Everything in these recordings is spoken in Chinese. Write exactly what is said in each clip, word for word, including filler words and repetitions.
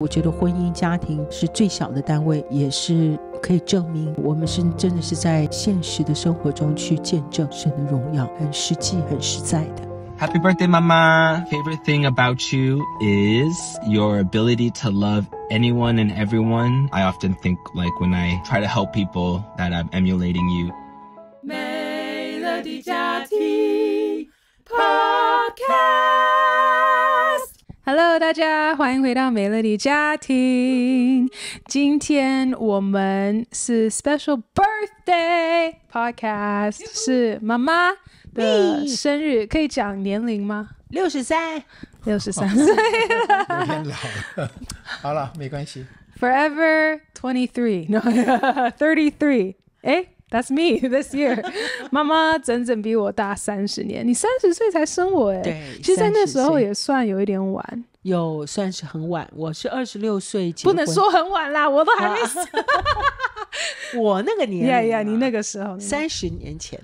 我觉得婚姻家庭是最小的单位，也是可以证明我们是真的是在现实的生活中去见证神的荣耀，很实际、很实在的。 Happy birthday, Mama! Favorite thing about you is your ability to love anyone and everyone. I often think, like, when I try to help people, that I'm emulating you. Melody 家庭 Podcast. Hello， 大家欢迎回到美樂地家庭。今天我们是 Special Birthday Podcast， 是妈妈。 的生日可以讲年龄吗？六十三，六十三岁了，有点老了。好了，没关系。Forever twenty three, no, thirty three. 哎 ，That's me this year. 妈妈整整比我大三十年。你三十岁才生我哎，对，其实在那时候也算有一点晚，有算是很晚。我是二十六岁结婚，不能说很晚啦，我都还没死。我那个年龄，呀呀，你那个时候三十年前。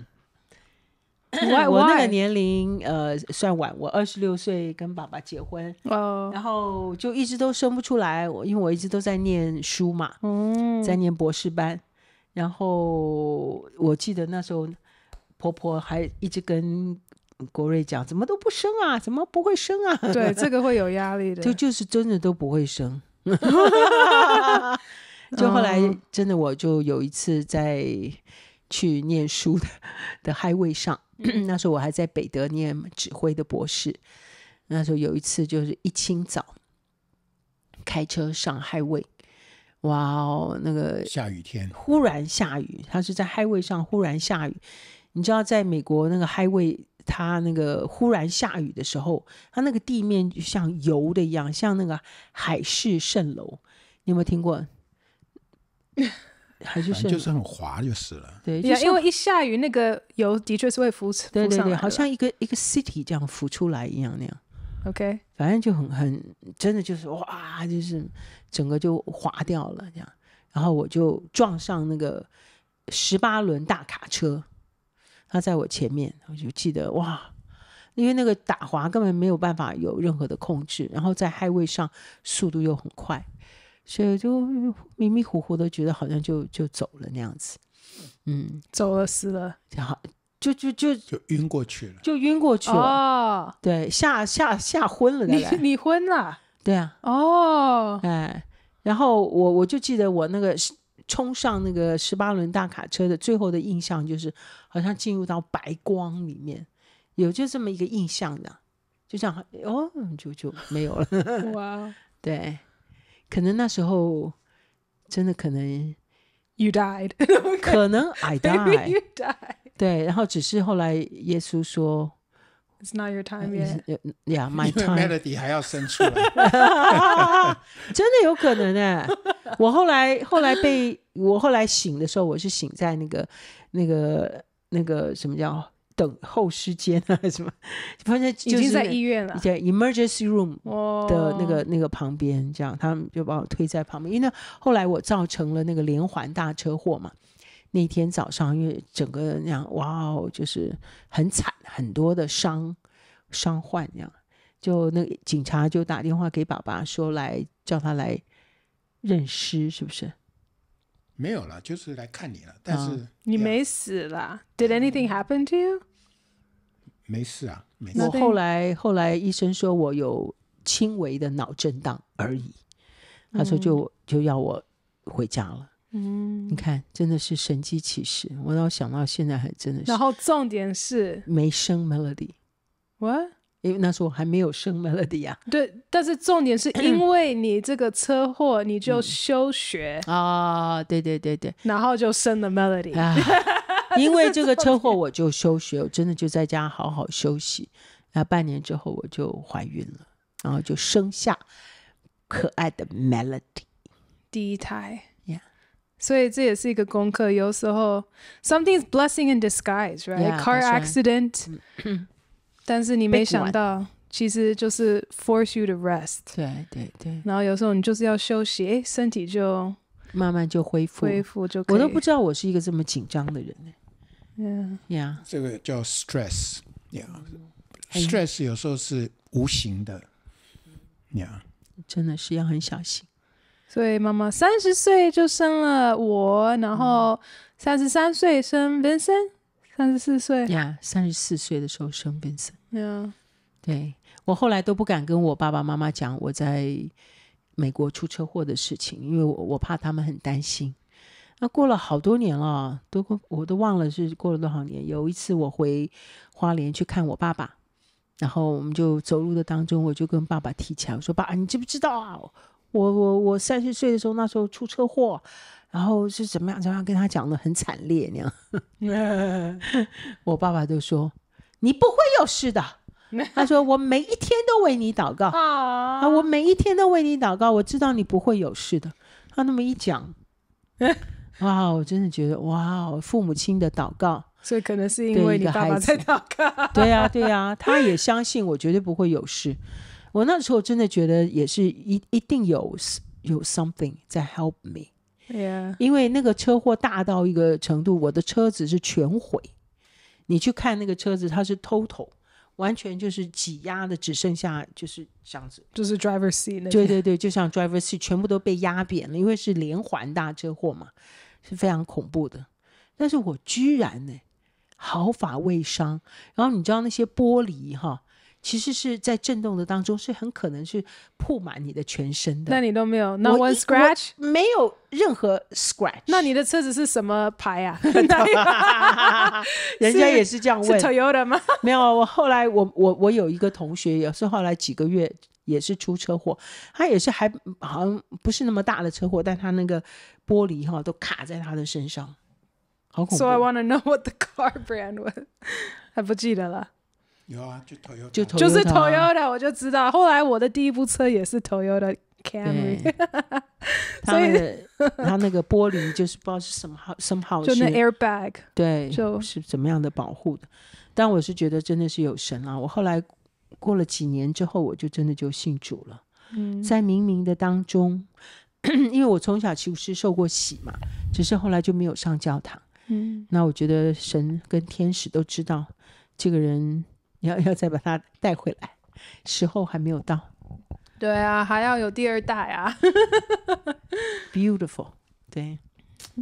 Why, why? 我那个年龄，呃，算晚。我二十六岁跟爸爸结婚， oh. 然后就一直都生不出来。我因为我一直都在念书嘛，嗯， mm. 在念博士班。然后我记得那时候婆婆还一直跟国瑞讲："怎么都不生啊？怎么不会生啊？"对，这个会有压力的。就就是真的都不会生。就后来真的，我就有一次在去念书的的highway上。 那时候我还在北德念指挥的博士，那时候有一次就是一清早开车上 highway， 哇哦，那个下雨天忽然下雨，它是在 highway 上忽然下雨。你知道在美国那个 highway， 它那个忽然下雨的时候，它那个地面就像油的一样，像那个海市蜃楼。你有没有听过？还是就是很滑就是了，对，就是、因为一下雨，那个油的确是会浮出，对对对，好像一个一个 city 这样浮出来一样那样。OK， 反正就很很真的就是哇，就是整个就滑掉了这样。然后我就撞上那个十八轮大卡车，他在我前面，我就记得哇，因为那个打滑根本没有办法有任何的控制，然后在 highway 上速度又很快。 所以就迷迷糊糊的觉得好像就就走了那样子，嗯，走了死了，就就就就晕过去了，就晕过去了，哦，对，吓吓吓昏了，你你昏了，对啊，哦，哎，然后我我就记得我那个冲上那个十八轮大卡车的最后的印象就是好像进入到白光里面，有就这么一个印象的，就这样哦，就就没有了，哇，对。 可能那时候真的可能 ，You died， 可能 I died， 对，然后只是后来耶稣说 ，It's not your time yet， yeah my time。Melody 还要生出来，真的有可能哎、欸！我后来后来被我后来醒的时候，我是醒在那个那个那个什么叫？ 等候时间啊，什么，反正就是已经在医院了，对 ，emergency room 的那个、oh. 那个旁边，这样他们就把我推在旁边。因为后来我造成了那个连环大车祸嘛，那天早上因为整个那样，哇哦，就是很惨，很多的伤伤患那样。就那个警察就打电话给爸爸说来叫他来认尸，是不是？ 没有了，就是来看你了。但是、啊、你没死啦 ？Did anything happen to you？ 没事啊，没事。我后来后来医生说我有轻微的脑震荡而已，他说就就要我回家了。嗯，你看，真的是神迹奇事。我倒想到现在还真的是。然后重点是没生 Melody。What？ 因为那时候还没有生 Melody 啊。对，但是重点是因为你这个车祸，你就休学啊、嗯哦，对对对对，然后就生了 Melody、啊。因为这个车祸，我就休学，我真的就在家好好休息。然后半年之后，我就怀孕了，然后就生下可爱的 Melody， 第一胎。Yeah， 所以这也是一个功课。有时候 something's blessing in disguise, right? Yeah, Car accident. 但是你没想到，其实就是 force you to rest。对对对。然后有时候你就是要休息，哎，身体就慢慢就恢复，恢复就可以。我都不知道我是一个这么紧张的人呢。Yeah yeah。这个叫 stress。Yeah。stress 有时候是无形的。Yeah。真的是要很小心。所以妈妈三十岁就生了我，然后三十三岁生 Vincent， 三十四岁呀，三十四岁的时候生 Vincent。Yeah. 对，我后来都不敢跟我爸爸妈妈讲我在美国出车祸的事情，因为 我, 我怕他们很担心。那过了好多年了，都我都忘了是过了多少年。有一次我回花莲去看我爸爸，然后我们就走路的当中，我就跟爸爸提起来，我说：“爸，你知不知道啊？我我我三十岁的时候，那时候出车祸，然后是怎么样怎么样。”跟他讲的很惨烈那样。我爸爸就说：“你不会有事的。”他说：“我每一天都为你祷告啊，我每一天都为你祷告，我知道你不会有事的。”他那么一讲。哇，我真的觉得哇，父母亲的祷告，所以可能是因为你爸爸在祷告。对啊对啊，他也相信我绝对不会有事。我那时候真的觉得也是一一定有有 something 在 help me、yeah. 因为那个车祸大到一个程度，我的车子是全毁。你去看那个车子，它是 total， 完全就是挤压的，只剩下就是这样子，就是 driver seat 那。对对对，就像 driver seat 全部都被压扁了，因为是连环大车祸嘛，是非常恐怖的。但是我居然呢毫发未伤。然后你知道那些玻璃哈，其实是在震动的当中，是很可能是铺满你的全身的。那你都没有 not one scratch？ 没有任何 scratch。 那你的车子是什么牌啊？人家也是这样问，是 Toyota 吗？没有。我后来我我我有一个同学也是后来几个月也是出车祸，他也是还好像不是那么大的车祸，但他那个玻璃哈都卡在他的身上，好恐怖。 So I want to know what the car brand was。 还不记得了。有啊，就 Toyota， 就, Toyota 就是 Toyota， 我就知道。后来我的第一部车也是 Toyota Camry， 所以它那个玻璃就是不知道是什么好，什么好，就那 airbag， 对，就是怎么样的保护的。但我是觉得真的是有神啊！我后来过了几年之后，我就真的就信主了。嗯，在冥冥的当中，因为我从小其实受过洗嘛，只是后来就没有上教堂。嗯，那我觉得神跟天使都知道这个人。要, 要再把它带回来，时候还没有到。对啊，还要有第二代啊。Beautiful， 对，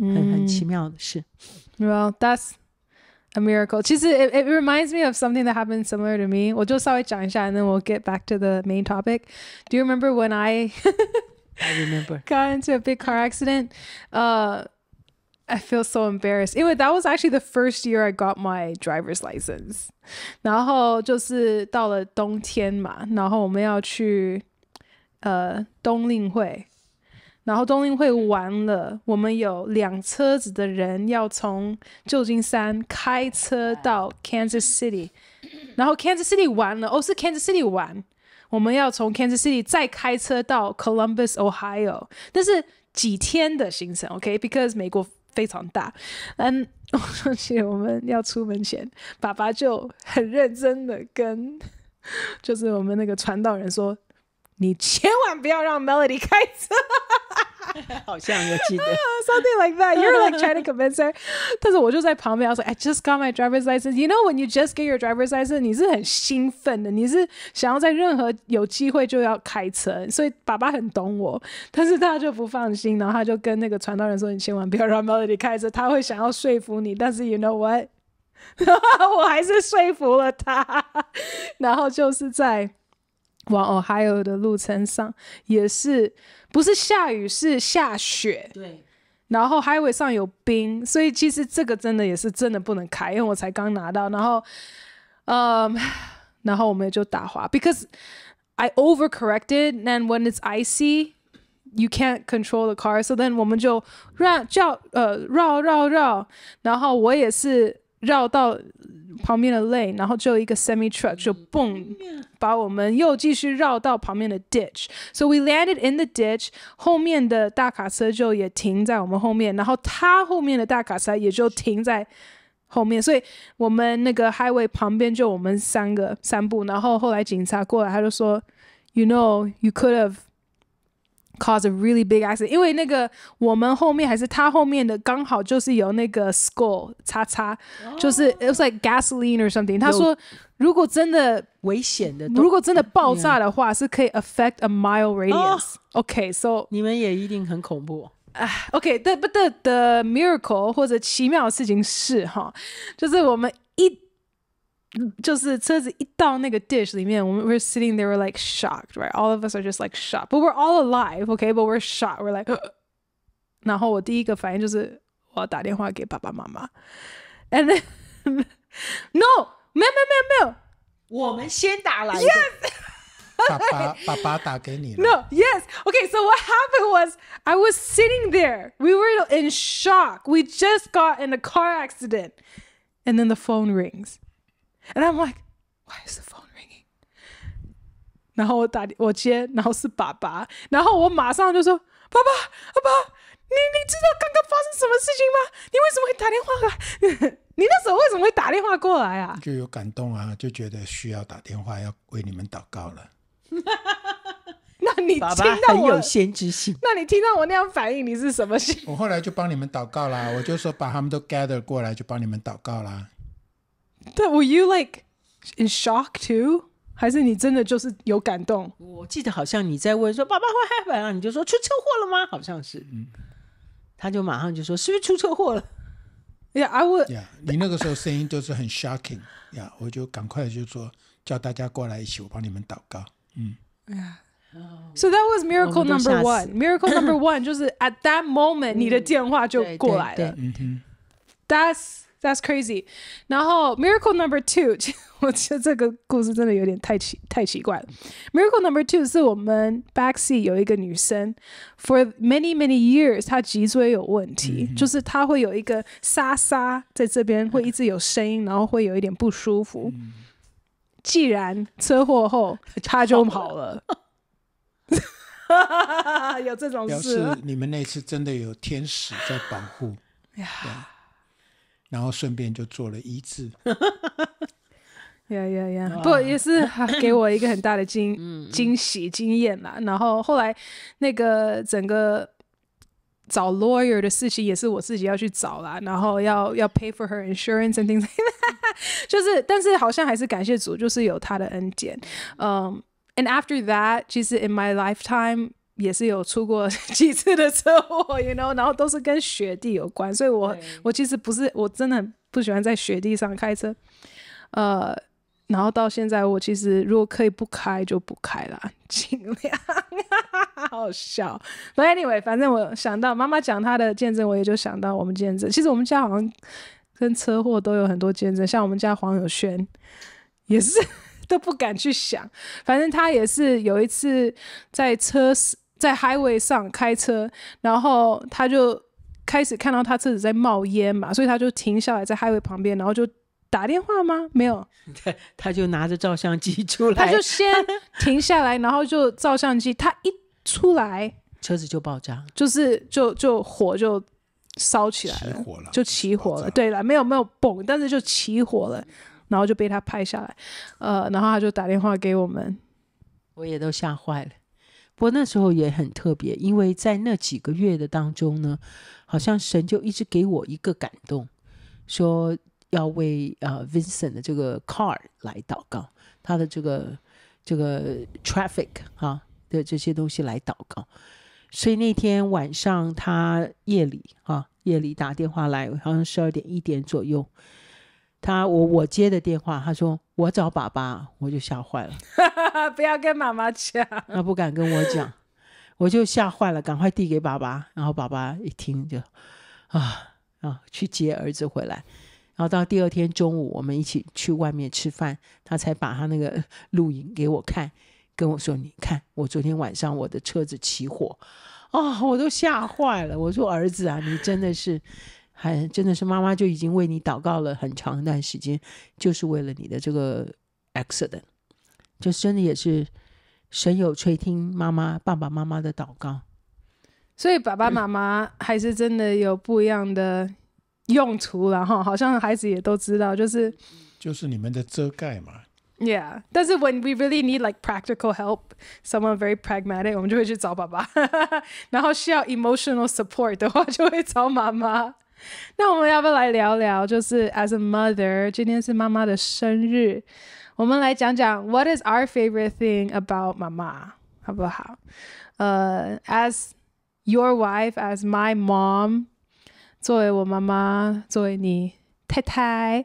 嗯、很很奇妙的事。Well, that's a miracle. 其实 it, it reminds me of something that happened similar to me. 我就稍微讲一下， and then we'll get back to the main topic. Do you remember when I I remember got into a big car accident? Uh.I feel so embarrassed. 因为 that was actually the first year I got my driver's license. 然后就是到了冬天嘛，然后我们要去呃冬令会，然后冬令会完了，我们有两车子的人要从旧金山开车到 Kansas City， 然后 Kansas City 完了，哦，是 Kansas City 完，我们要从 Kansas City 再开车到 Columbus, Ohio， 但是几天的行程 ，OK？ Because 美国非常大。嗯，而且我们要出门前，爸爸就很认真的跟就是我们那个传道人说，你千万不要让 Melody 开车。好像我记得 something like that. You're like trying to convince her. 但是我就在旁边， I was like, I just got my driver's license. You know, when you just get your driver's license, 你是很兴奋的，你是想要在任何有机会就要开车，所以爸爸很懂我，但是他就不放心，然后他就跟那个传道人说，你千万不要让 Melody 开车，他会想要说服你，但是 you know what? 我还是说服了他，然后就是在往 Ohio 的路程上，也是不是下雨是下雪，对，然后 highway 上有冰，所以其实这个真的也是真的不能开，因为我才刚拿到，然后嗯，然后我们就打滑 because I overcorrected and when it's icy you can't control the car, so then 我们就绕绕呃绕绕绕，然后我也是绕到旁边的 lane， 然后就一个 semi truck 就蹦把我们又继续绕到旁边的 ditch， so we landed in the ditch， 后面的大卡车就也停在我们后面，然后他后面的大卡车也就停在后面，所以我们那个 highway 旁边就我们三个散步，然后后来警察过来，他就说 you know you could have cause a really big accident， 因为那个我们后面还是他后面的刚好就是有那个 skull 叉叉， oh. 就是 it was like gasoline or something。他说如果真的危险的，如果真的爆炸的话， yeah. 是可以 affect a mile radius。Oh. Okay, so 你们也一定很恐怖。啊 ，OK， the but the the miracle 或者奇妙的事情是哈，就是我们一。 就是车子一到那个 dish 里面，我们 we're sitting there, we're like shocked, right? All of us are just like shocked, but we're all alive, okay? But we're shocked, we're like. 然后我第一个反应就是我要打电话给爸爸妈妈 ，and then no， 没有没有没有，我们先打来。Yes. 爸爸，爸爸打给你了。No, yes. Okay, so what happened was I was sitting there. We were in shock. We just got in a car accident, and then the phone rings. And I'm like, why is the phone ringing? 然后我打我接，然后是爸爸，然后我马上就说：“爸爸，爸爸，你你知道刚刚发生什么事情吗？你为什么会打电话来？你那时候为什么会打电话过来啊？”就有感动啊，就觉得需要打电话，要为你们祷告了。那你听到我爸爸很有先知性。那你听到我那样反应，你是什么心？我后来就帮你们祷告啦，我就说把他们都 gather 过来，就帮你们祷告啦。 But were you like in shock too? 还是你真的就是有感动？我记得好像你在问说爸爸会害怕啊，你就说出车祸了吗？好像是，嗯，他就马上就说是不是出车祸了 ？Yeah, I would. Yeah, 你那个时候声音就是很 shocking. Yeah, 我就赶快就说叫大家过来一起，我帮你们祷告。嗯。Yeah. So that was miracle number one. Miracle number one 就是 at that moment 你的电话就过来了。嗯哼。That's That's crazy. 然后 miracle number two， 我觉得这个故事真的有点太奇太奇怪了。Miracle number two 是我们 backseat 有一个女生 ，for many many years 她脊椎有问题， mm hmm. 就是她会有一个沙沙在这边，会一直有声音，然后会有一点不舒服。Mm hmm. 既然车祸后她就跑了，有这种事？表示你们那次真的有天使在保护呀。Yeah. 然后顺便就做了医治，呀呀呀！不也是给我一个很大的惊惊喜经验啦。然后后来那个整个找 lawyer 的事情也是我自己要去找啦，然后要要 pay for her insurance and things like that， 就是但是好像还是感谢主，就是有他的恩典。嗯、um, ，and after that， 其实 in my lifetime。 也是有出过几次的车祸 ，you know， 然后都是跟雪地有关，所以我我其实不是，我真的很不喜欢在雪地上开车，呃，然后到现在我其实如果可以不开就不开啦，尽量，好笑。But anyway， 反正我想到妈妈讲她的见证，我也就想到我们见证。其实我们家好像跟车祸都有很多见证，像我们家黄友轩也是都不敢去想，反正他也是有一次在车。 在 highway 上开车，然后他就开始看到他车子在冒烟嘛，所以他就停下来在 highway 旁边，然后就打电话吗？没有，他他就拿着照相机出来，他就先停下来，然后就照相机，他一出来，车子就爆炸，就是就就火就烧起来了，起火了就起火了，对了，没有没有蹦，但是就起火了，然后就被他拍下来，呃，然后他就打电话给我们，我也都吓坏了。 不过那时候也很特别，因为在那几个月的当中呢，好像神就一直给我一个感动，说要为呃 Vincent 的这个 car 来祷告，他的这个这个 traffic 啊的这些东西来祷告。所以那天晚上他夜里啊夜里打电话来，好像十二点一点左右，他我我接的电话，他说。 我找爸爸，我就吓坏了。不要跟妈妈讲，他不敢跟我讲，我就吓坏了，赶快递给爸爸。然后爸爸一听就啊啊，去接儿子回来。然后到第二天中午，我们一起去外面吃饭，他才把他那个录影给我看，跟我说：“你看，我昨天晚上我的车子起火，啊，我都吓坏了。”我说：“儿子啊，你真的是。” 还真的是妈妈就已经为你祷告了很长一段时间，就是为了你的这个 accident， 就真的也是神有垂听妈妈爸爸妈妈的祷告，所以爸爸妈妈还是真的有不一样的用途了哈，好像孩子也都知道，就是就是你们的遮盖嘛， Yeah, that's it. When we really need like practical help, someone very pragmatic, 我们就会去找爸爸。然后需要 emotional support 的话，就会找妈妈。那我们要不要来聊聊？就是 as a mother， 今天是妈妈的生日，我们来讲讲 what is our favorite thing about 妈妈，好不好？呃、uh, ，as your wife, as my mom， 作为我妈妈，作为你太太。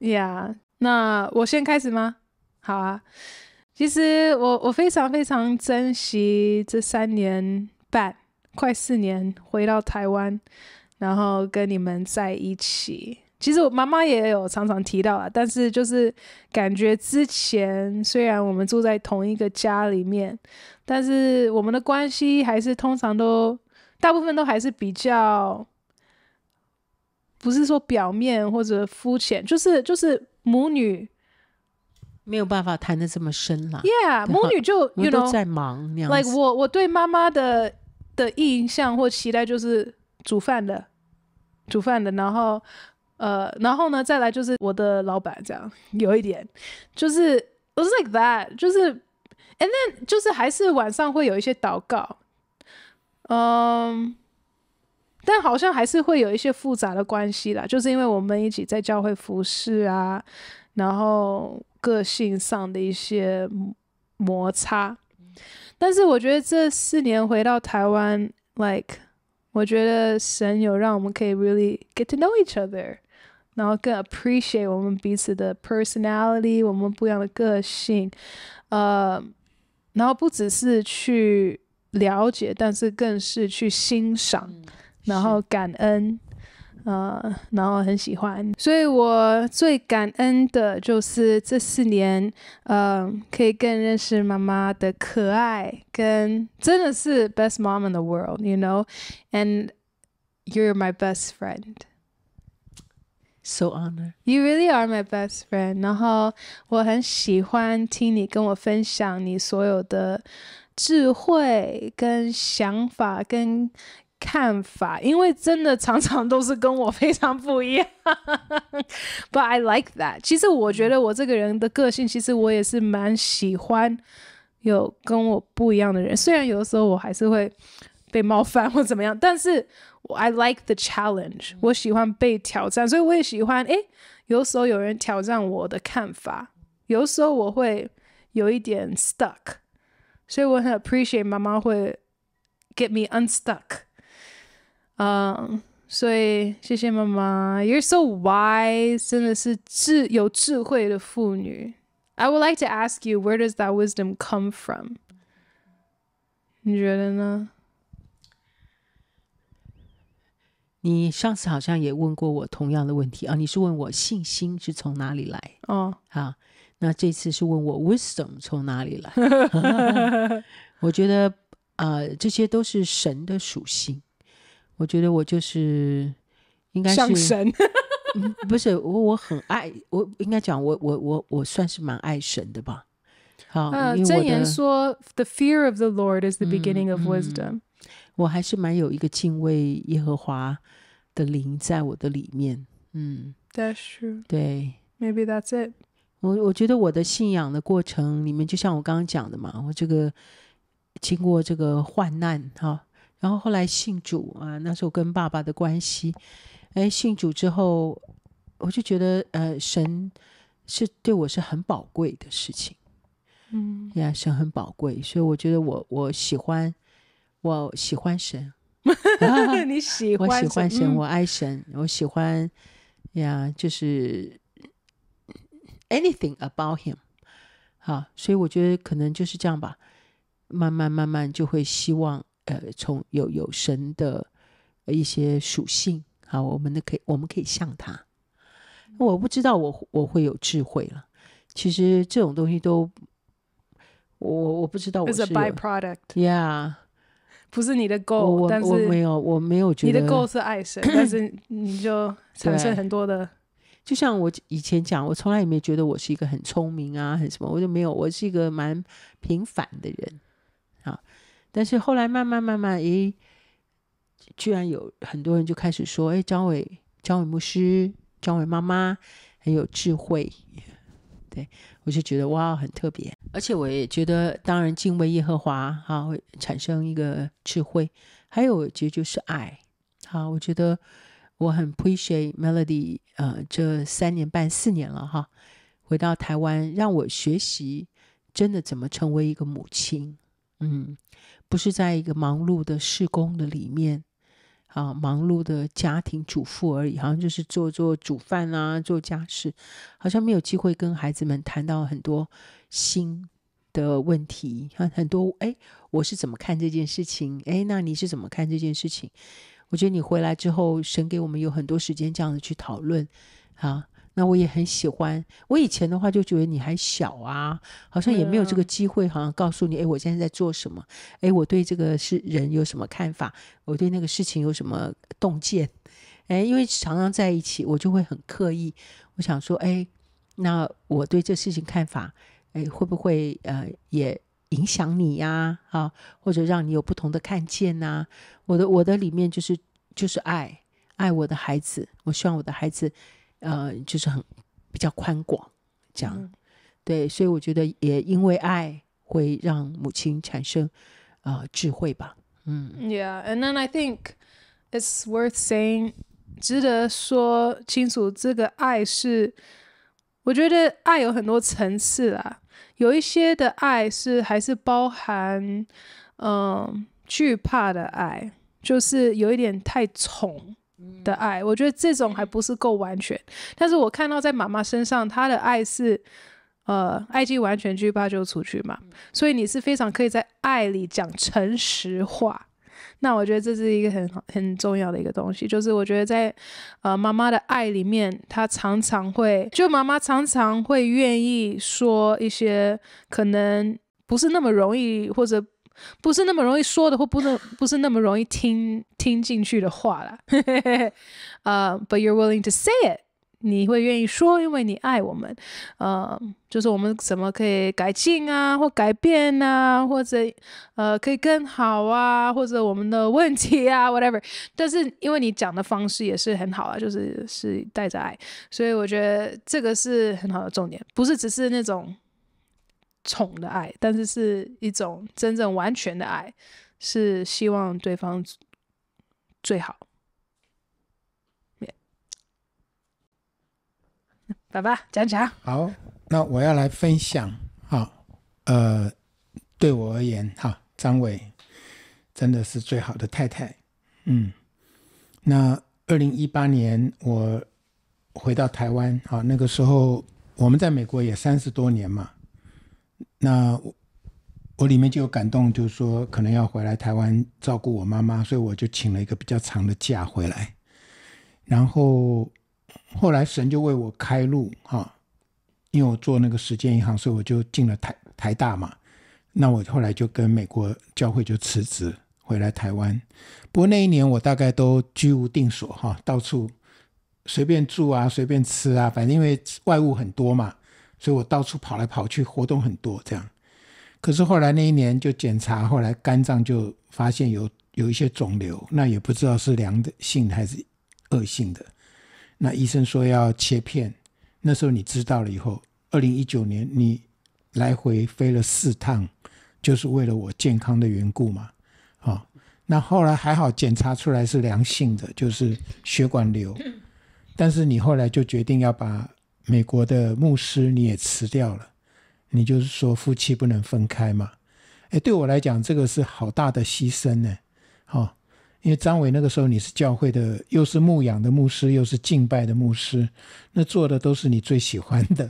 Yeah。 那我先开始吗？好啊。其实我我非常非常珍惜这三年半，快四年回到台湾，然后跟你们在一起。其实我妈妈也有常常提到啦，但是就是感觉之前虽然我们住在同一个家里面，但是我们的关系还是通常都大部分都还是比较，不是说表面或者肤浅，就是就是。 母女没有办法谈得这么深啦。Yeah， 母女就you know 在忙那样子。Like 我我对妈妈的的印象或期待就是煮饭的，煮饭的，然后呃，然后呢，再来就是我的老板这样，有一点就是 it was like that， 就是 and then 就是还是晚上会有一些祷告，嗯。 但好像还是会有一些复杂的关系啦，就是因为我们一起在教会服侍啊，然后个性上的一些摩擦。但是我觉得这四年回到台湾 ，like 我觉得神有让我们可以 really get to know each other， 然后更 appreciate 我们彼此的 personality， 我们不一样的个性，呃，然后不只是去了解，但是更是去欣赏。嗯 然后感恩，呃，然后很喜欢，所以我最感恩的就是这四年，呃，可以更认识妈妈的可爱，跟真的是 best mom in the world， you know，and you're my best friend. So honored. You really are my best friend. 然后我很喜欢听你跟我分享你所有的智慧跟想法跟。 看法，因为真的常常都是跟我非常不一样。But I like that。其实我觉得我这个人的个性，其实我也是蛮喜欢有跟我不一样的人。虽然有的时候我还是会被冒犯或怎么样，但是 I like the challenge。我喜欢被挑战，所以我也喜欢。哎，有时候有人挑战我的看法，有时候我会有一点 stuck， 所以我很 appreciate 妈妈会 get me unstuck。 嗯， um, 所以谢谢妈妈 ，You're so wise， 真的是智有智慧的妇女。I would like to ask you, where does that wisdom come from？ 你觉得呢？你上次好像也问过我同样的问题啊，你是问我信心是从哪里来？哦， oh. 啊，那这次是问我 wisdom 从哪里来？我觉得呃，这些都是神的属性。 我觉得我就是应该是像神、嗯，不是我，我很爱我，应该讲我我我我算是蛮爱神的吧。好，啊、因为我的说 ，The fear of the Lord is the beginning of wisdom、嗯嗯。我还是蛮有一个敬畏耶和华的灵在我的里面。嗯 ，That's true。对 ，Maybe that's it 我。我我觉得我的信仰的过程里面，就像我刚刚讲的嘛，我这个经过这个患难哈。啊 然后后来信主啊，那时候跟爸爸的关系，哎，信主之后，我就觉得呃，神是对我是很宝贵的事情，嗯，呀，神很宝贵，所以我觉得我我喜欢，我喜欢神，啊、你喜欢，我喜欢神，嗯、我爱神，我喜欢呀，就是 anything about him， 好，所以我觉得可能就是这样吧，慢慢慢慢就会希望。 呃，从有有神的一些属性，好，我们的可以，我们可以像他。我不知道我我会有智慧了。其实这种东西都，我我不知道我是。It's a byproduct。Yeah， 不是你的 goal， 但是我没有，我没有觉得。你的 goal 是爱神，但是你就产生很多的。就像我以前讲，我从来也没觉得我是一个很聪明啊，很什么，我就没有，我是一个蛮平凡的人，好。 但是后来慢慢慢慢，诶，居然有很多人就开始说：“哎，张伟，张伟牧师，张伟妈妈很有智慧。”对，我就觉得哇，很特别。而且我也觉得，当然敬畏耶和华哈，会产生一个智慧，还有我觉得就是爱。好，我觉得我很 appreciate Melody， 呃，这三年半四年了哈，回到台湾让我学习真的怎么成为一个母亲。嗯，不是在一个忙碌的事工的里面。啊，忙碌的家庭主妇而已，好像就是做做煮饭啊，做家事，好像没有机会跟孩子们谈到很多新的问题，很多哎，我是怎么看这件事情？哎，那你是怎么看这件事情？我觉得你回来之后，神给我们有很多时间这样子去讨论啊。那我也很喜欢，我以前的话就觉得你还小啊，好像也没有这个机会，好像告诉你，哎，我现在在做什么，哎，我对这个是人有什么看法，我对那个事情有什么洞见，哎，因为常常在一起，我就会很刻意，我想说，哎，那我对这事情看法，哎，会不会呃也影响你呀、啊？啊，或者让你有不同的看见呐、啊？我的我的里面就是就是爱爱我的孩子，我希望我的孩子。呃，就是很比较宽广这样、嗯、对，所以我觉得也因为爱会让母亲产生呃智慧吧。嗯 Yeah, and then I think it's worth saying 值得说清楚这个爱是我觉得爱有很多层次啦，有一些的爱是还是包含嗯惧怕的爱，就是有一点太宠的爱，我觉得这种还不是够完全，但是我看到在妈妈身上，她的爱是呃爱既完全惧怕就除去嘛，所以你是非常可以在爱里讲诚实话，那我觉得这是一个很很重要的一个东西，就是我觉得在呃妈妈的爱里面，她常常会就妈妈常常会愿意说一些可能不是那么容易或者不是那么容易说的或不是不是那么容易听听进去的话啦呃but you're willing to say it， 你会愿意说，因为你爱我们，呃就是我们怎么可以改进啊或改变啊，或者呃可以更好啊，或者我们的问题啊 whatever， 但是因为你讲的方式也是很好啊，就是是带着爱，所以我觉得这个是很好的重点，不是只是那种宠的爱，但是是一种真正完全的爱，是希望对方最好。爸爸讲讲。好，那我要来分享。好，呃，对我而言，哈，张伟真的是最好的太太。嗯，那二零一八年我回到台湾，好，那个时候我们在美国也三十多年嘛。那 我, 我里面就有感动，就是说可能要回来台湾照顾我妈妈，所以我就请了一个比较长的假回来。然后后来神就为我开路哈，因为我做那个实践银行，所以我就进了 台, 台大嘛。那我后来就跟美国教会就辞职回来台湾。不过那一年我大概都居无定所哈，到处随便住啊，随便吃啊，反正因为外务很多嘛。所以我到处跑来跑去，活动很多这样。可是后来那一年就检查，后来肝脏就发现有有一些肿瘤，那也不知道是良性还是恶性的。那医生说要切片。那时候你知道了以后，二零一九年你来回飞了四趟，就是为了我健康的缘故嘛。好、哦，那后来还好检查出来是良性的，就是血管瘤。但是你后来就决定要把。美国的牧师你也辞掉了，你就是说夫妻不能分开嘛。诶，对我来讲这个是好大的牺牲呢、哦、因为张伟那个时候你是教会的，又是牧养的牧师，又是敬拜的牧师，那做的都是你最喜欢的、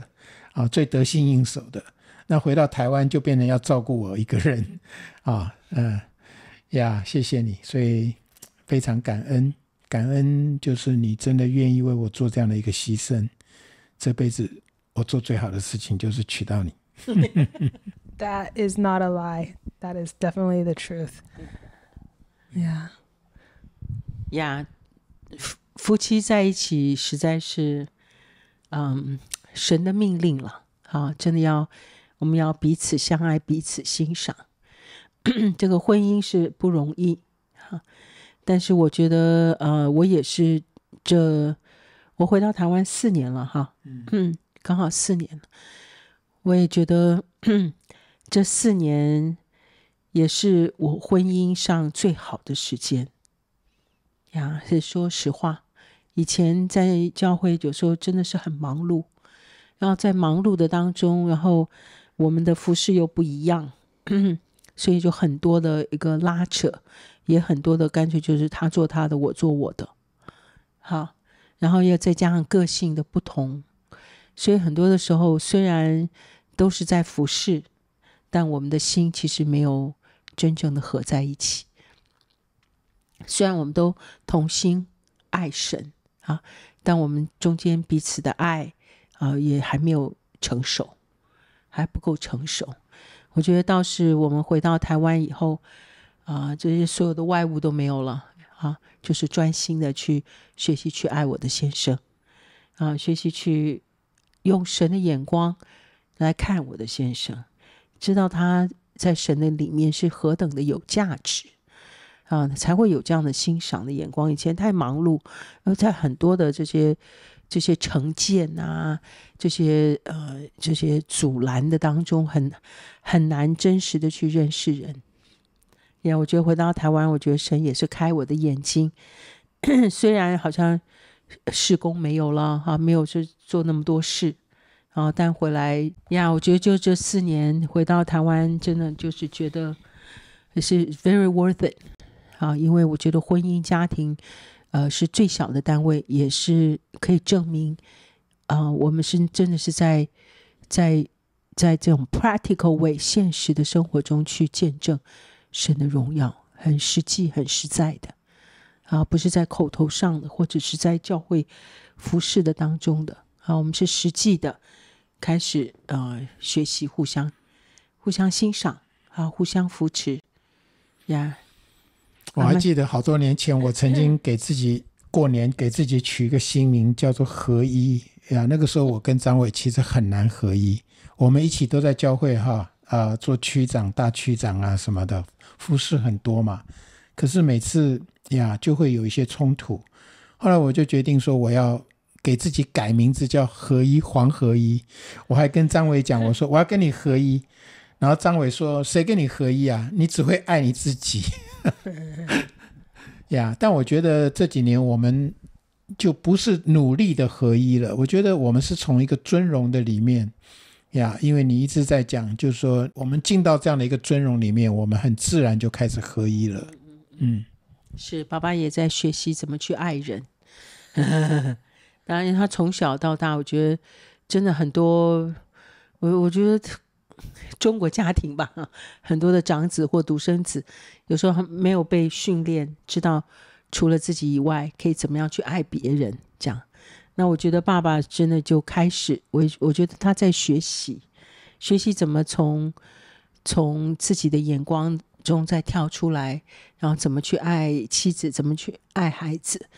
啊、最得心应手的。那回到台湾就变成要照顾我一个人、啊呃、呀，谢谢你，所以非常感恩，感恩就是你真的愿意为我做这样的一个牺牲。这辈子我做最好的事情就是娶到你。That is not a lie. That is definitely the truth. Yeah. Yeah. 夫妻在一起实在是，嗯，神的命令了。啊，真的要，我们要彼此相爱，彼此欣赏。这个婚姻是不容易。啊，但是我觉得，呃，我也是这。我回到台湾四年了哈，嗯，刚好四年了。我也觉得这四年也是我婚姻上最好的时间呀。是说实话，以前在教会有时候真的是很忙碌，然后在忙碌的当中，然后我们的服事又不一样，所以就很多的一个拉扯，也很多的干脆就是他做他的，我做我的。好，然后又再加上个性的不同，所以很多的时候虽然都是在服事，但我们的心其实没有真正的合在一起。虽然我们都同心爱神啊，但我们中间彼此的爱啊也还没有成熟，还不够成熟。我觉得倒是我们回到台湾以后啊，这些所有的外物都没有了啊，就是专心的去学习去爱我的先生啊，学习去用神的眼光来看我的先生，知道他在神的里面是何等的有价值啊，才会有这样的欣赏的眼光。以前太忙碌，而在很多的这些这些成见啊，这些呃这些阻拦的当中，很很难真实的去认识人。也我觉得回到台湾，我觉得神也是开我的眼睛，虽然好像事工没有了哈、啊，没有去做那么多事啊，但回来呀，我觉得就这四年回到台湾，真的就是觉得也是 very worth it。啊，因为我觉得婚姻家庭，呃，是最小的单位，也是可以证明，啊、呃，我们是真的是在在在这种 practical way 现实的生活中去见证神的荣耀，很实际、很实在的，啊，不是在口头上的，或者是在教会服事的当中的，啊，我们是实际的开始呃学习互相互相欣赏啊，互相扶持呀。Yeah.我还记得好多年前我曾经给自己过年给自己取一个新名叫做合一呀。那个时候我跟张伟其实很难合一，我们一起都在教会哈啊、呃、做区长大区长啊什么的，服事很多嘛，可是每次呀就会有一些冲突。后来我就决定说我要给自己改名字叫合一黄合一。我还跟张伟讲，我说我要跟你合一，然后张伟说谁跟你合一啊，你只会爱你自己yeah, 但我觉得这几年我们就不是努力的合一了，我觉得我们是从一个尊荣的里面、yeah, 因为你一直在讲就是说我们进到这样的一个尊荣里面，我们很自然就开始合一了。嗯，是爸爸也在学习怎么去爱人当然他从小到大，我觉得真的很多， 我, 我觉得中国家庭吧，很多的长子或独生子有时候没有被训练知道除了自己以外可以怎么样去爱别人这样。那我觉得爸爸真的就开始 我, 我觉得他在学习学习怎么从从自己的眼光中再跳出来，然后怎么去爱妻子，怎么去爱孩子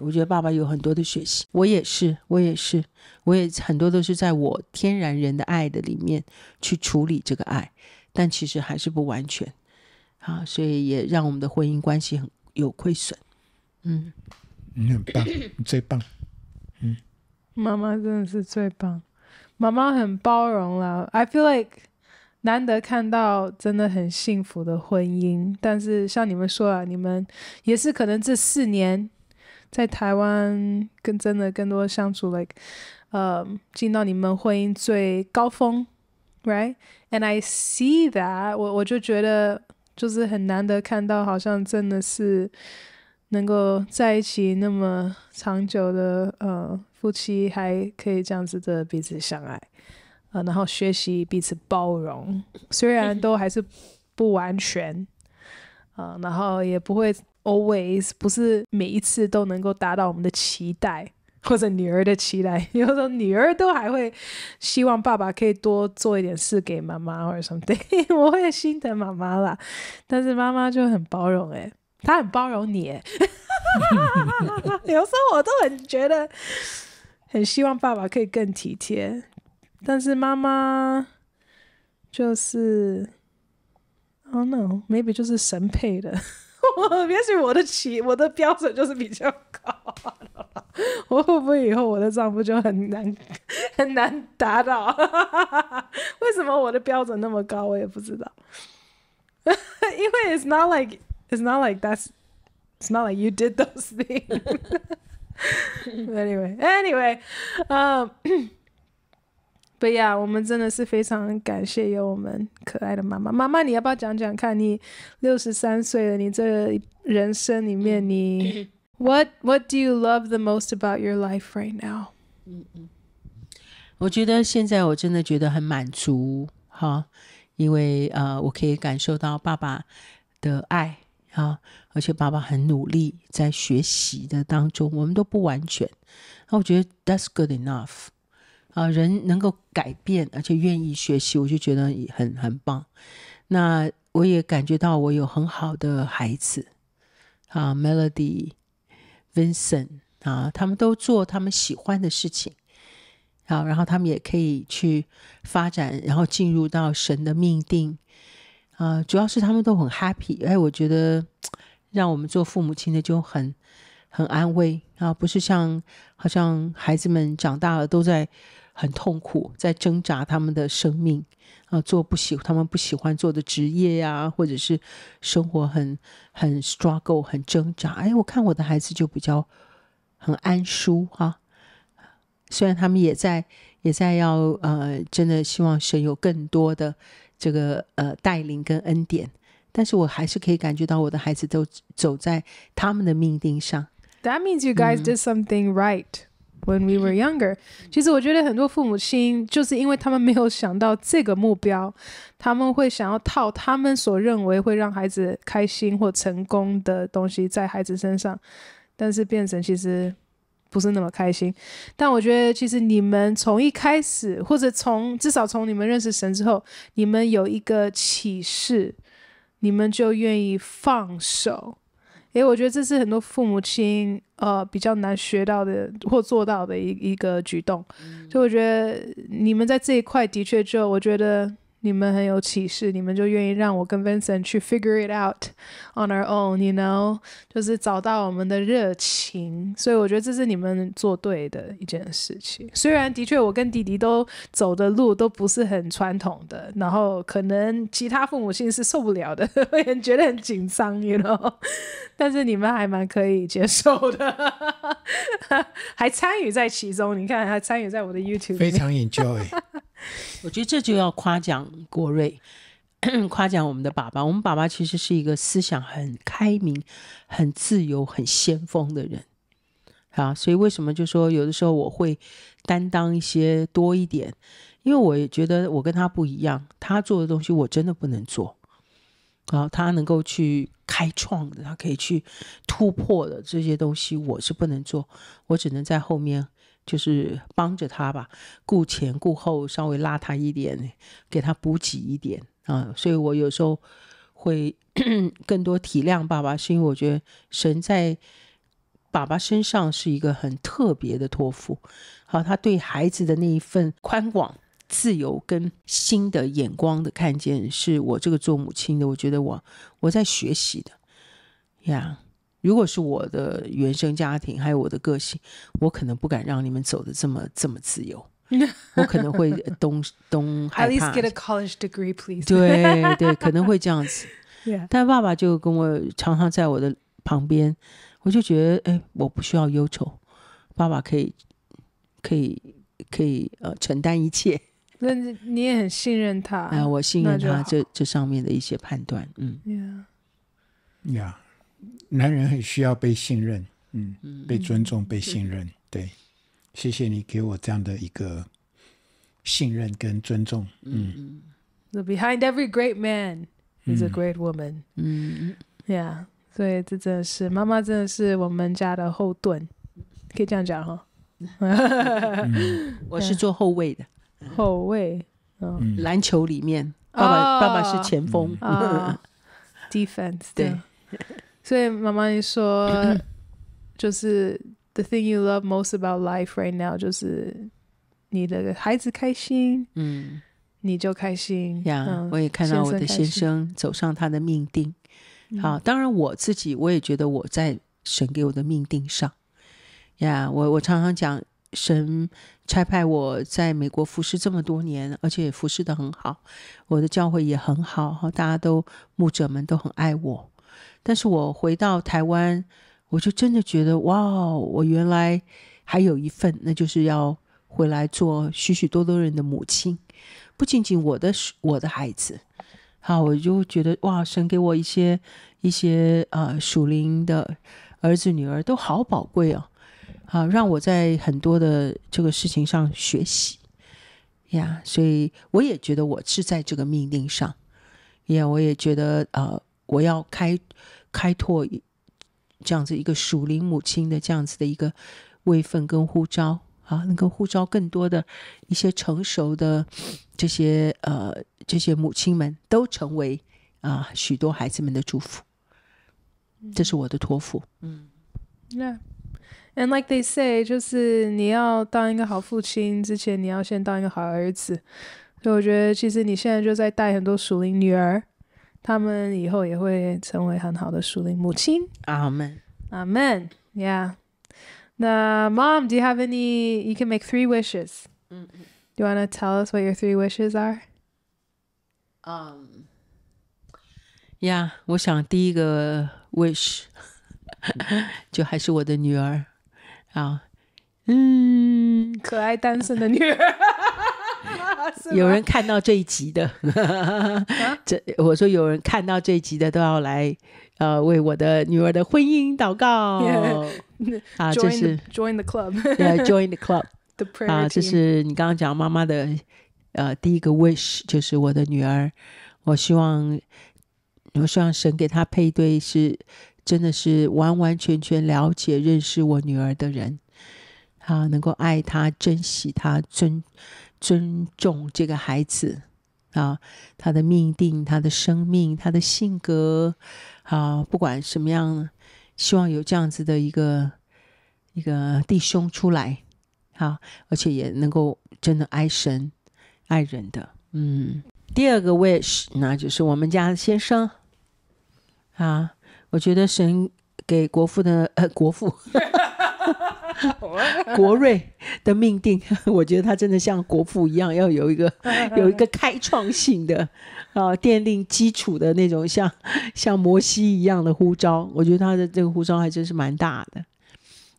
我觉得爸爸有很多的学习，我也是我也是我也很多都是在我天然人的爱的里面去处理这个爱，但其实还是不完全啊，所以也让我们的婚姻关系很有亏损。嗯，你很棒你最棒。嗯，妈妈真的是最棒，妈妈很包容啦。 I feel like 难得看到真的很幸福的婚姻，但是像你们说啊，你们也是可能这四年在台湾跟真的更多相处 like 呃、um, 进到你们婚姻最高峰 right and I see that 我我就觉得就是很难得看到好像真的是能够在一起那么长久的呃夫妻还可以这样子的彼此相爱、呃、然后学习彼此包容，虽然都还是不完全啊、呃，然后也不会always 不是每一次都能够达到我们的期待或者女儿的期待，有时候女儿都还会希望爸爸可以多做一点事给妈妈或者 something 我会心疼妈妈啦，但是妈妈就很包容耶、欸、她很包容你耶、欸、有时候我都很觉得很希望爸爸可以更体贴，但是妈妈就是 I don't know maybe 就是神配的也许我的起我的标准就是比较高，我会不会以后我的丈夫就很难很难达到？为什么我的标准那么高？我也不知道。因为 it's not like it's not like that's it's not like you did those things. Anyway, anyway, um, but yeah, 我们真的是非常感谢有我们可爱的妈妈。妈妈，你要不要讲讲看你六十三岁了，你这人生里面你 what what do you love the most about your life right now？ 嗯嗯，我觉得现在我真的觉得很满足哈，因为呃，我可以感受到爸爸的爱。 啊！而且爸爸很努力，在学习的当中，我们都不完全。那、啊、我觉得 that's good enough。啊，人能够改变，而且愿意学习，我就觉得很很棒。那我也感觉到我有很好的孩子啊 ，Melody、Vincent 啊，他们都做他们喜欢的事情。好、啊，然后他们也可以去发展，然后进入到神的命定。 呃，主要是他们都很 happy， 哎，我觉得让我们做父母亲的就很很安慰啊，不是像好像孩子们长大了都在很痛苦，在挣扎他们的生命啊，做不喜他们不喜欢做的职业呀、啊，或者是生活很很 struggle 很挣扎。哎，我看我的孩子就比较很安舒啊，虽然他们也在也在要呃，真的希望神有更多的。 这个呃带领跟恩典，但是我还是可以感觉到我的孩子都走在他们的命定上。That means you guys did something right when we were younger. 其实我觉得很多父母亲就是因为他们没有想到这个目标，他们会想要套他们所认为会让孩子开心或成功的东西在孩子身上，但是变成其实。 不是那么开心，但我觉得其实你们从一开始，或者从至少从你们认识神之后，你们有一个启示，你们就愿意放手。诶，我觉得这是很多父母亲呃比较难学到的或做到的一一个举动，嗯、所以我觉得你们在这一块的确就我觉得你们很有启示，你们就愿意让我跟 Vincent 去 figure it out on our own，you know， 就是找到我们的热情。 所以我觉得这是你们做对的一件事情。虽然的确，我跟弟弟都走的路都不是很传统的，然后可能其他父母亲是受不了的，会很觉得很紧张 ，you know。但是你们还蛮可以接受的，还参与在其中。你看，还参与在我的 YouTube， 非常 enjoy。我觉得这就要夸奖国瑞。 夸奖我们的爸爸，我们爸爸其实是一个思想很开明、很自由、很先锋的人啊，所以为什么就说有的时候我会担当一些多一点，因为我也觉得我跟他不一样，他做的东西我真的不能做啊，他能够去开创的，他可以去突破的这些东西我是不能做，我只能在后面。 就是帮着他吧，顾前顾后，稍微拉他一点，给他补给一点啊。所以我有时候会更多体谅爸爸，是因为我觉得神在爸爸身上是一个很特别的托付。好、啊，他对孩子的那一份宽广、自由跟新的眼光的看见，是我这个做母亲的，我觉得我我在学习的呀。Yeah. 如果是我的原生家庭，还有我的个性，我可能不敢让你们走的这么这么自由，我可能会东东害怕。At least get a college degree, please. 对对，可能会这样子。Yeah. 但爸爸就跟我常常在我的旁边，我就觉得，哎，我不需要忧愁，爸爸可以可以可以呃承担一切。那你也很信任他。哎、呃，我信任他这这上面的一些判断。嗯。Yeah. Yeah. 男人很需要被信任，嗯，嗯被尊重、被信任。嗯、对，谢谢你给我这样的一个信任跟尊重。嗯 ，Behind every great man is a great woman。嗯 ，Yeah， 所以这真的是妈妈，真的是我们家的后盾，可以这样讲哈。嗯、我是做后卫的，后卫，哦、嗯，篮球里面，爸爸、哦、爸爸是前锋、嗯啊、，defense， 对。所以妈妈你说，就是 the thing you love most about life right now 就是你的孩子开心，嗯，你就开心。呀，我也看到我的先生走上他的命定，啊，当然我自己我也觉得我在神给我的命定上呀、yeah, 我我常常讲神差派我在美国服侍这么多年，而且也服侍得很好，我的教会也很好，大家都牧者们都很爱我，但是我回到台湾我就真的觉得哇，我原来还有一份，那就是要回来做许许多多人的母亲，不仅仅我的我的孩子。好，我就觉得哇，神给我一些一些呃属灵的儿子女儿都好宝贵哦，啊，让我在很多的这个事情上学习呀， yeah, 所以我也觉得我是在这个命令上，也、yeah, 我也觉得呃我要开开拓这样子一个属灵母亲的这样子的一个位分跟呼召啊，能够呼召更多的一些成熟的这些呃这些母亲们都成为啊、呃、许多孩子们的祝福，这是我的托付。嗯，那、yeah.。And like they say, 就是你要当一个好父亲之前，你要先当一个好儿子。所以我觉得其实你现在就在带很多属灵女儿，他们以后也会成为很好的属灵母亲。Amen. Amen. Yeah. Now, Mom, do you have any, you can make three wishes. Mm-hmm. Do you want to tell us what your three wishes are? Um, yeah, 我想第一个 wish 就还是我的女儿。啊，嗯，可爱单身的女儿有人看到这一集的这我说有人看到这一集的都要来呃为我的女儿的婚姻祷告、yeah. 啊，这是 join the, join the club yeah, join the club the prayer 啊，这是你刚刚讲妈妈的呃第一个 wish， 就是我的女儿，我希望我希望神给她配对是真的是完完全全了解认识我女儿的人啊，能够爱她珍惜她 尊, 尊重这个孩子啊，她的命定她的生命她的性格啊，不管什么样，希望有这样子的一个一个弟兄出来啊，而且也能够真的爱神爱人的。嗯，第二个 wish 那就是我们家的先生啊，我觉得神给国父的呃国父国瑞的命定，我觉得他真的像国父一样，要有一个有一个开创性的啊，奠定基础的那种像像摩西一样的呼召。我觉得他的这个呼召还真是蛮大的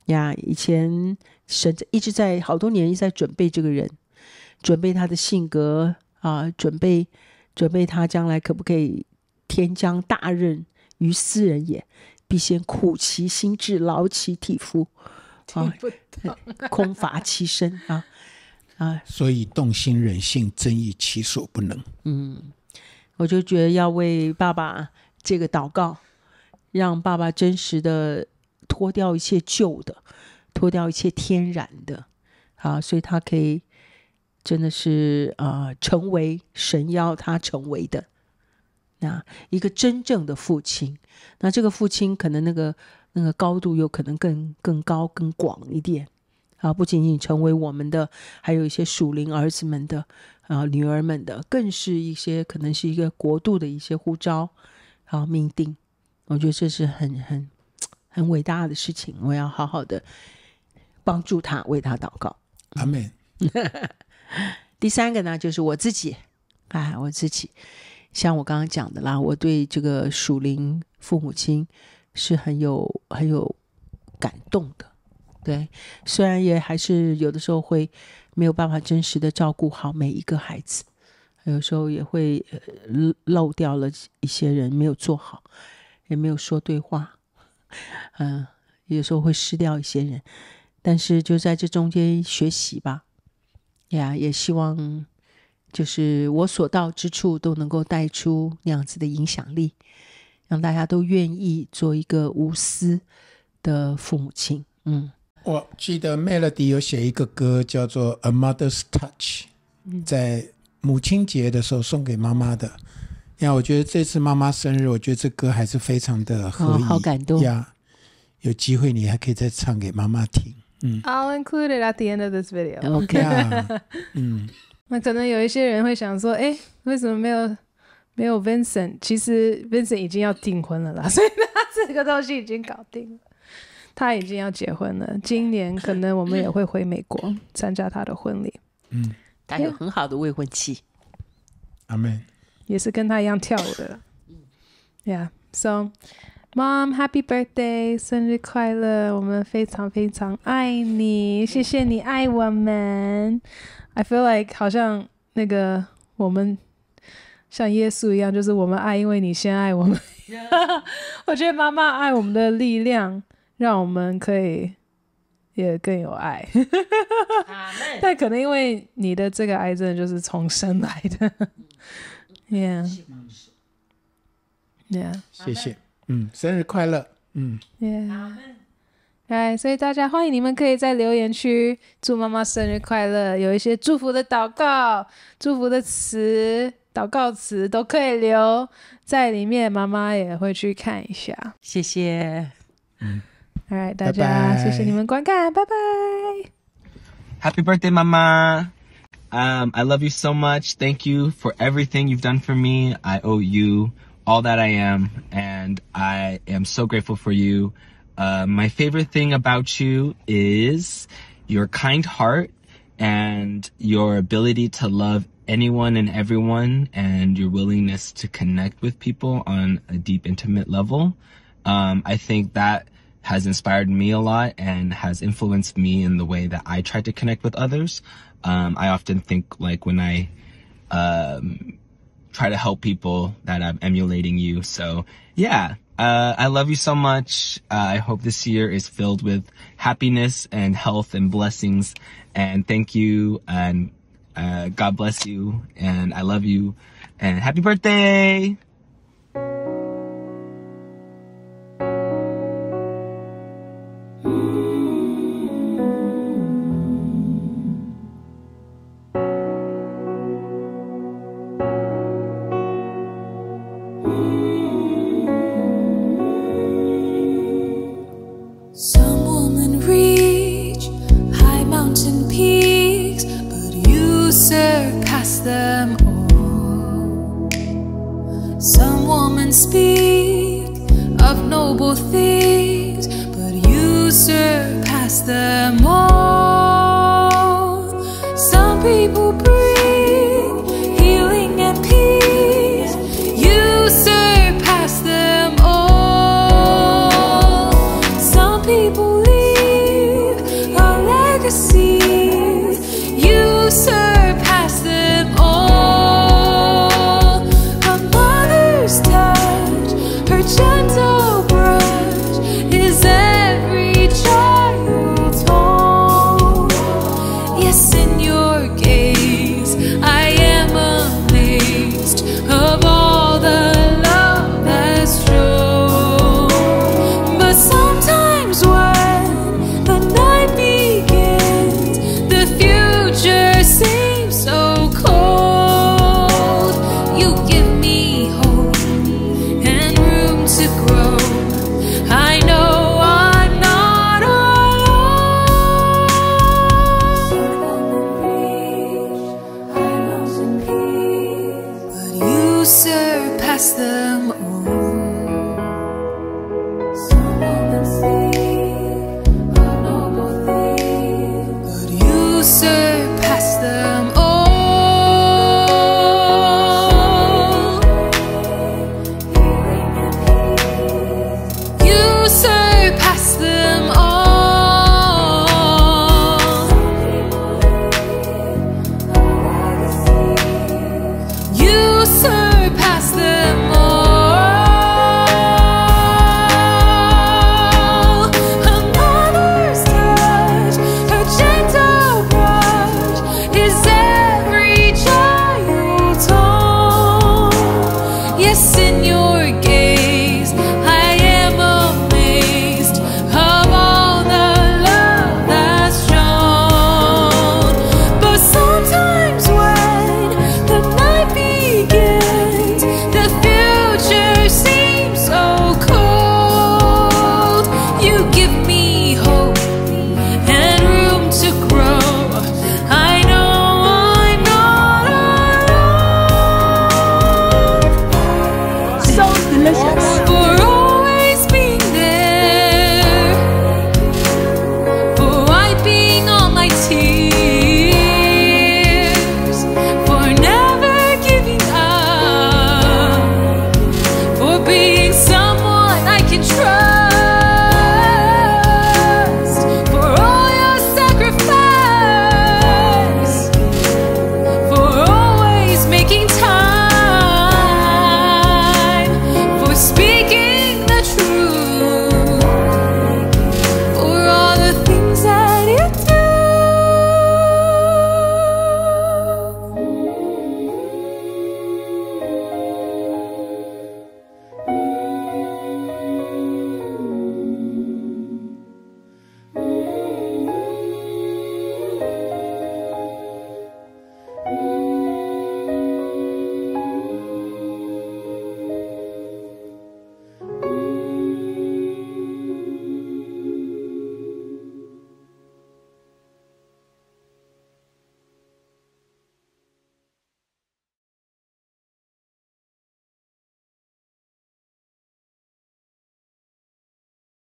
呀。以前神一直在好多年一直在准备这个人，准备他的性格啊，准备准备他将来可不可以天将大任于斯人也，必先苦其心志，劳其体肤，啊，空乏其身啊啊！所以动心忍性，增益其所不能。嗯，我就觉得要为爸爸这个祷告，让爸爸真实的脱掉一切旧的，脱掉一切天然的啊，所以他可以真的是啊、呃，成为神要他成为的。那一个真正的父亲，那这个父亲可能那个那个高度有可能更更高更广一点啊，不仅仅成为我们的，还有一些属灵儿子们的啊女儿们的，更是一些可能是一个国度的一些呼召啊命定。我觉得这是很很很伟大的事情，我要好好的帮助他，为他祷告。阿们。第三个呢，就是我自己，哎，我自己。像我刚刚讲的啦，我对这个属灵父母亲是很有很有感动的，对，虽然也还是有的时候会没有办法真实的照顾好每一个孩子，有时候也会漏掉了一些人，没有做好，也没有说对话，嗯、呃，有时候会失掉一些人，但是就在这中间学习吧，呀，也希望就是我所到之处都能够带出那样子的影响力，让大家都愿意做一个无私的父母亲。嗯，我记得 Melody 有写一个歌叫做 A Mother's Touch， 在母亲节的时候送给妈妈的。呀，我觉得这次妈妈生日，我觉得这歌还是非常的合宜，哦，好感动呀！有机会你还可以再唱给妈妈听。嗯， I'll include it at the end of this video. OK. 嗯。那可能有一些人会想说，哎，为什么没有没有 Vincent， 其实 Vincent 已经要订婚了啦，所以他这个东西已经搞定了，他已经要结婚了。今年可能我们也会回美国参加他的婚礼。嗯，他有很好的未婚妻。阿门。也是跟他一样跳舞的。Yeah, so Mom, Happy Birthday， 生日快乐！我们非常非常爱你，谢谢你爱我们。I feel like 好像那个我们像耶稣一样，就是我们爱，因为你先爱我们。我觉得妈妈爱我们的力量，让我们可以也更有爱。但可能因为你的这个癌症就是从生来的。Yeah, yeah. 谢谢。嗯，生日快乐！嗯，耶、yeah. ！哎，所以大家欢迎你们可以在留言区祝妈妈生日快乐，有一些祝福的祷告、祝福的词、祷告词都可以留在里面，妈妈也会去看一下。谢谢。嗯，哎，大家谢谢你们观看，拜拜。Happy birthday， 妈妈！Um, I love you so much. Thank you for everything you've done for me. I owe you all that I am, and I am so grateful for you. Uh, my favorite thing about you is your kind heart and your ability to love anyone and everyone, and your willingness to connect with people on a deep, intimate level. Um, I think that has inspired me a lot and has influenced me in the way that I try to connect with others. Um, I often think, like, when I um, try to help people, that I'm emulating you. So, yeah, uh, I love you so much. Uh, I hope this year is filled with happiness and health and blessings. And thank you. And uh, God bless you. And I love you. And happy birthday. Them all. Some people